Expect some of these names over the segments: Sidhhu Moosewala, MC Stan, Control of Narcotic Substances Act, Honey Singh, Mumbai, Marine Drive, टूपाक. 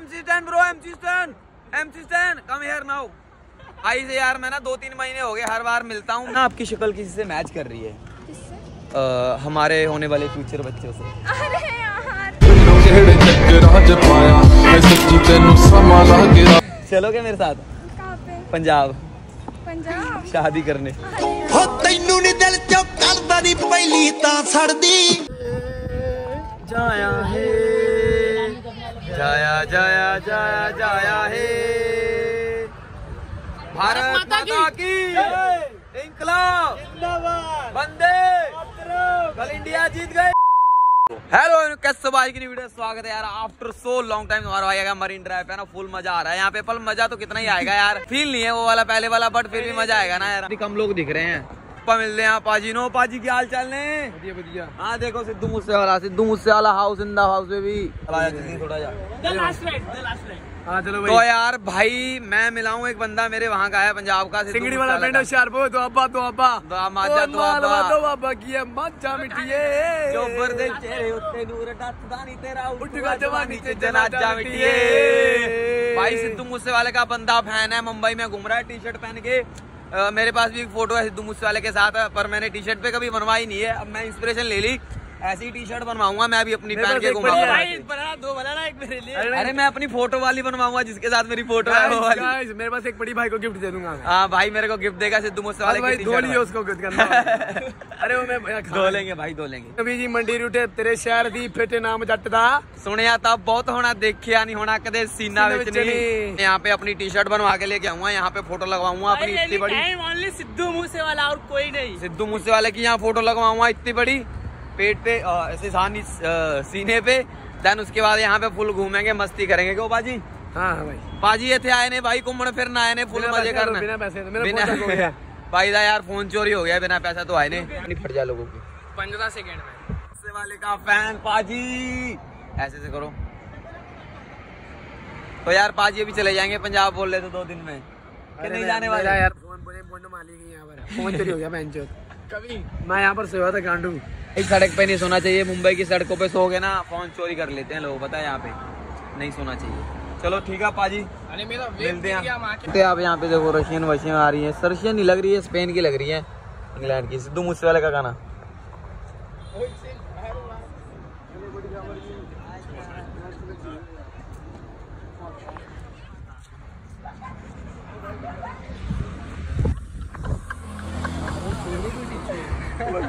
MC Stan bro, MC Stan, MC Stan, come here now. I say यार मैं ना 2-3 महीने हो गए, हर बार मिलता हूँ ना आपकी शक्ल किसी से मैच कर रही है। किससे? हमारे होने वाले फ्यूचर बच्चों से। अरे यार। चलोगे मेरे साथ? कहाँ पे? पंजाब। पंजाब? शादी करने। जाया है, जाया जाया जाया जाया है, भारत माता की इंकलाब जिंदाबाद, वंदे मातरम, कल इंडिया जीत गए। हेलो कैसे आज की नई वीडियो, स्वागत है यार। आफ्टर सो लॉन्ग टाइम हमारा भाई आएगा मरीन ड्राइव है ना, फुल मजा आ रहा है यहाँ पे। पर मजा तो कितना ही आएगा यार, फील नहीं है वो वाला पहले वाला, बट फिर भी मजा आएगा ना यार। कम लोग दिख रहे हैं, मिलते हैं पाजी नो। पाजी क्या हाल चाल ने? बढ़िया बढ़िया। हाँ देखो Sidhu Moosewala, Sidhu Moosewala house in the house में भी थोड़ा जा। चलो तो यार भाई मैं मिलाऊं, एक बंदा मेरे वहाँ का है पंजाब का, सिंगड़ी वाला पेंट होशियारपुर, दुआबा दुआबा दुआबा दुआबा दुआबा की माचा मिटिए, जो बरदे चेहरे उत्ते नूर दाता नहीं तेरा, उठ का जवानी से जनाजा मिटिए। भाई सिद्धू मूसेवाला का बंदा फैन है, मुंबई में घूम रहा है टी शर्ट पहन के। मेरे पास भी एक फोटो है सिद्धू मूसेवाला के साथ, पर मैंने टी शर्ट पे कभी बनवाई नहीं है। अब मैं इंस्पिरेशन ले ली, ऐसी टी शर्ट बनवाऊंगा मैं भी अपनी पहन के घूमूंगा। दो बनाना एक मेरे लिए। अरे मैं अपनी फोटो वाली बनवाऊंगा जिसके साथ मेरी फोटो है वो वाली। मेरे पास एक बड़ी भाई को गिफ्ट दे दूंगा। हाँ भाई मेरे को गिफ्ट देगा सिद्धू मूसेवाला की टी शर्ट, उसको गिफ्ट करना। अरे वो मैं धो लेंगे भाई, धो लेंगे। कभी जी मंडी रूटे तेरे शहर दी फेटे नाम जट दा, सुनिया ता बहुत होना देखिया नहीं होना कदे सीना विच नहीं। यहाँ पे अपनी टी शर्ट बनवा के लेके आऊंगा, यहाँ पे फोटो लगवाऊंगा अपनी इतनी बड़ी, सिद्धू मूसेवाला और कोई नहीं, सिद्धू मूसेवाला की यहाँ फोटो लगवाऊंगा इतनी बड़ी, पेट पे ऐसे सीने पे। देन उसके बाद यहाँ पे फुल घूमेंगे, मस्ती करेंगे। क्यों बाजी? हाँ भाई बाजी ये थे आए ने भाई घूमने फिरना, आए ने फुल मजे करना बिना पैसे। बिना भाई दा यार फोन चोरी हो गया, बिना पैसा तो आए ने नहीं फट जा लोगों की। 15 सेकेंड में से वाले का फैन पाजी, ऐसे से करो तो यार पाजी अभी चले जाएंगे पंजाब, बोल रहे थे 2 दिन में नहीं जाने वाला यार। फोन चोरी हो गया कभी, मैं यहाँ पर सोया था गांडू। एक सड़क पे नहीं सोना चाहिए, मुंबई की सड़कों पे सो गए ना फोन चोरी कर लेते हैं लोग, पता है यहाँ पे नहीं सोना चाहिए। चलो ठीक है पाजी, मिलते हैं। आप यहाँ पे देखो रशियन वशियन आ रही है, रशियन नहीं लग रही है, स्पेन की लग रही है, इंग्लैंड की। सिद्धू मूसेवाला का गाना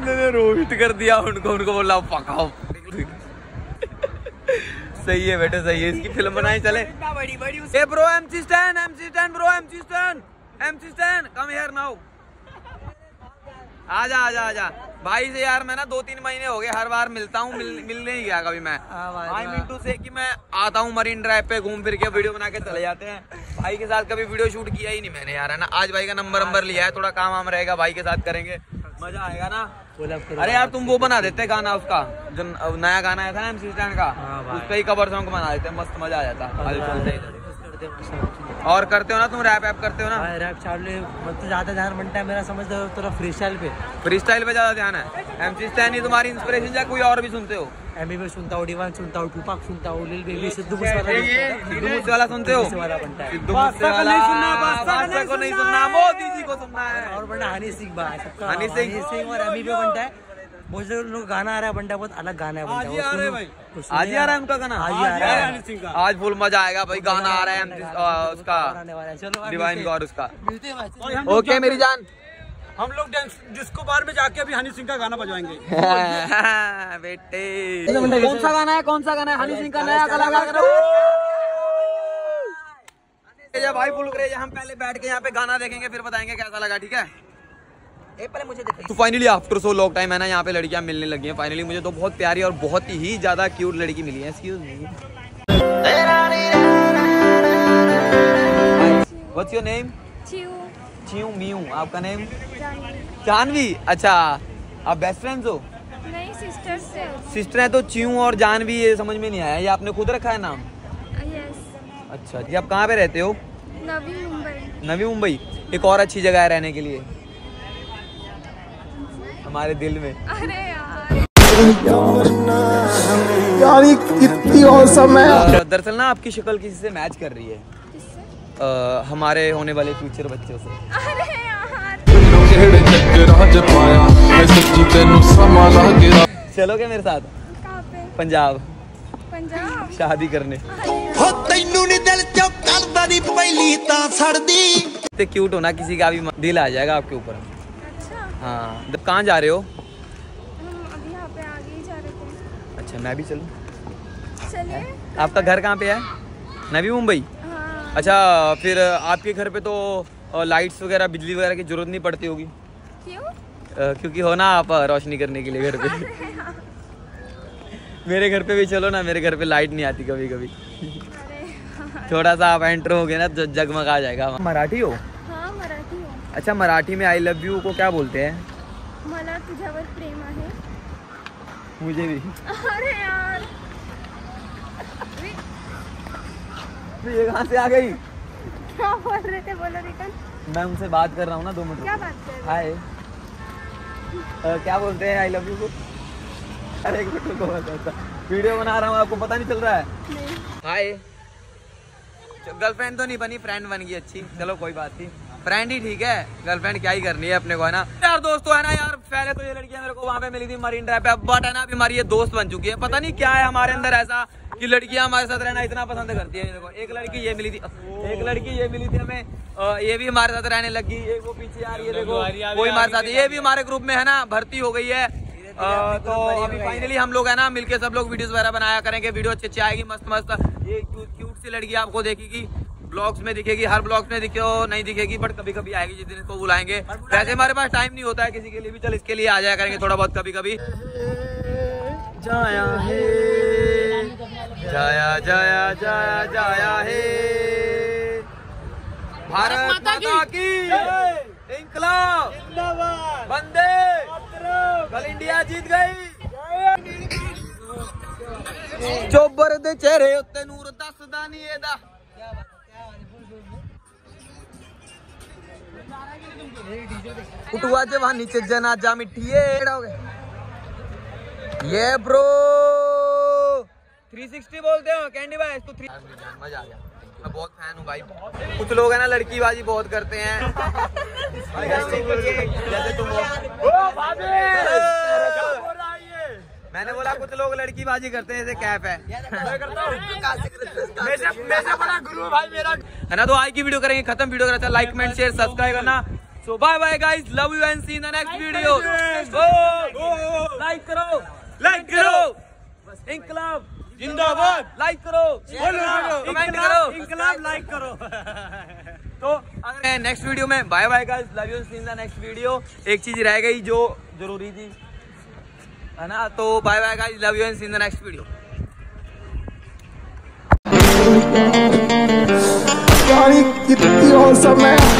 ने रोहित कर दिया उनको, उनको बोला पकाओ। सही है बेटे सही है, इसकी फिल्म बनाई चले। ए bro MC Stan, MC Stan bro, MC Stan, MC Stan come here now, आजा आजा आजा। भाई से यार मैं ना 2-3 महीने हो गए, हर बार मिलता हूँ, मिलने नहीं गया कभी मैं। भाई मिंटू से कि मैं आता हूँ मरीन ड्राइव पे, घूम फिर के वीडियो बना के चले जाते हैं। भाई के साथ कभी वीडियो शूट किया ही नहीं मैंने यार, है ना। आज भाई का नंबर लिया है, थोड़ा काम वाम रहेगा, भाई के साथ करेंगे, मजा आएगा ना। अरे यार तुम वो बना देते गाना, उसका जो नया गाना आया था ना MC Stan का, उस पे ही कवर सॉन्ग बना देते हैं, मस्त मजा आ जाता है। और करते हो ना तुम रैप ऐप करते हो ना? रैप चालू मतलब ज्यादा ध्यान बनता है मेरा, समझ लो थोड़ा फ्री स्टाइल पे, फ्री स्टाइल पे ज्यादा ध्यान है। MC Stan ही तुम्हारी इंस्पिरेशन या कोई और भी सुनते हो? एमी भी सुनता हूँ, डिवाइन सुनता हूँ, टूपाक सुनता हूँ, लिल बेबी, सिद्धू मूसेवाला सुनते हो? सिद्धू मूसेवाला को नहीं सुनना, मोदी जी को सुनना है। और बंदा हनी सिंह, हनी सिंह और एमी पे बनता है। बहुत से लोग गाना आ रहा है, बंदा बहुत अलग गाना है, आज ही आ रहा है भाई, आज ही आ रहा है उनका गाना, आज ही आ रहा है हनी सिंह का। आज फुल मजा आएगा भाई, गाना आ रहा है उसका डिवाइन का और उसका। ओके मेरी जान, हम लोग डिस्को बार में जाके अभी हनी सिंह का गाना बजाएंगे। बेटे कौन सा गाना है, कौन सा गाना है? हनी सिंह का नया कलाकार भाई फुल क्रेज। हम पहले बैठ के यहाँ पे गाना देखेंगे, फिर बताएंगे कैसा लगा, ठीक है? पहले मुझे तो finally after so long time है ना, यहाँ पे लड़कियाँ मिलने लगी हैं फाइनली। मुझे तो बहुत प्यारी और बहुत ही ज्यादा क्यूट लड़की मिली है, excuse me, what's your name? आपका नेम? जानवी। अच्छा आप बेस्ट फ्रेंड्स हो? नहीं, सिस्टर्स है। सिस्टर है तो च्यू और जानवी, ये समझ में नहीं आया, ये आपने खुद रखा है नाम? यस। अच्छा जी, आप कहाँ पे रहते हो? नवी मुंबई। नवी मुंबई एक और अच्छी जगह है रहने के लिए हमारे दिल में। अरे यार यार ये कितनी औसम है। दरअसल ना आपकी शक्ल किसी से मैच कर रही है। किससे? हमारे होने वाले फ्यूचर बच्चों से। अरे चलोगे मेरे साथ पंजाब? पंजाब शादी करने। इतने क्यूट होना, किसी का भी दिल आ जाएगा आपके ऊपर। अच्छा हाँ। कहाँ जा रहे हो? अभी यहाँ पे आगे ही जा रहे थे। अच्छा मैं भी चलूँ? चलिए। आपका घर कहाँ पे है? मैं भी मुंबई। हाँ। अच्छा फिर आपके घर पे तो लाइट्स वगैरह बिजली वगैरह की जरूरत नहीं पड़ती होगी? क्यों? क्योंकि हो ना आप रोशनी करने के लिए घर पे। मेरे घर पे भी चलो ना, मेरे घर पे लाइट नहीं आती कभी कभी। थोड़ा सा आप एंटर हो गए ना तो जगमगा जाएगा। मराठी हो? हाँ मराठी हो। अच्छा मराठी में आई लव यू को क्या बोलते हैं? मला तुझ्यावर प्रेम आहे। मुझे भी। अरे यार ये कहाँ से आ गई? क्या बोल रहे थे? बोलो रिटर्न। मैं उनसे बात कर रहा हूँ ना 2 मिनट। क्या बात कर रहे हो? हाय। क्या बोलते हैं आई लव यू को? अरे एक मिनट को बताता, वीडियो बना रहा हूँ, आपको पता नहीं चल रहा है। हाय। गर्लफ्रेंड तो नहीं बनी, फ्रेंड बन गई। अच्छी चलो कोई बात नहीं, फ्रेंड ही ठीक है, गर्लफ्रेंड क्या ही करनी है अपने को, है ना यार। दोस्तों है ना यार, पहले तो ये लड़कियां मेरे को वहाँ पे मिली थी मरीन ड्राइव पे, बट है ना अभी हमारी ये दोस्त बन चुकी है। पता नहीं क्या है हमारे अंदर ऐसा कि लड़कियां हमारे साथ रहना इतना पसंद करती है। देखो एक लड़की ये मिली थी, एक लड़की ये मिली थी हमें, ये भी हमारे साथ रहने लगी। एक वो पीछे यार, ये देखो कोई हमारे साथ, ये भी हमारे ग्रुप में है ना भर्ती हो गई है। तो अभी फाइनली हम लोग है ना मिलके सब लोग वीडियोस वगैरह बनाया करेंगे। वीडियो अच्छी अच्छी आएगी, मस्त मस्त। ये क्यूट सी लड़की आपको देखेगी ब्लॉग्स में, दिखेगी हर ब्लॉग्स में, दिखे हो नहीं दिखेगी बट कभी कभी आएगी जिस दिन इसको बुलाएंगे। वैसे हमारे पास टाइम नहीं होता है किसी के लिए भी, चल इसके लिए आ जाया करेंगे थोड़ा बहुत कभी कभी। जाया है जाया जाया जाया जाया है भारत माता की, इंकलाब जिंदाबाद, वंदे कल इंडिया जीत गई। चोबर दे चेहरे उत्ते नूर दसदा नहीं एदा। उठवा जवानी च जनाजा मिठी ये ब्रो। 360 बोलते हो कैंडी भाई इसको? मजा आ गया, मैं बहुत फैन हूँ भाई। कुछ लोग है ना लड़कीबाजी बहुत करते हैं। जैसे तुम मैंने बोला कुछ लोग लड़कीबाजी करते हैं, जैसे कैप है ना। तो आज की वीडियो करेंगे खत्म। वीडियो करता है लाइक कमेंट शेयर सब्सक्राइब करना। So bye bye guys, love you and see in the next video. Like करो, लाइक करो, इंकलाब जिंदाबाद, लाइक करो, कमेंट करो, इंकलाब लाइक करो। तो अगर नेक्स्ट वीडियो में bye bye guys, love you see in the next video. एक चीज रह गई जो जरूरी थी है ना, तो bye bye guys, love you and see in the next video. कितनी औसम है।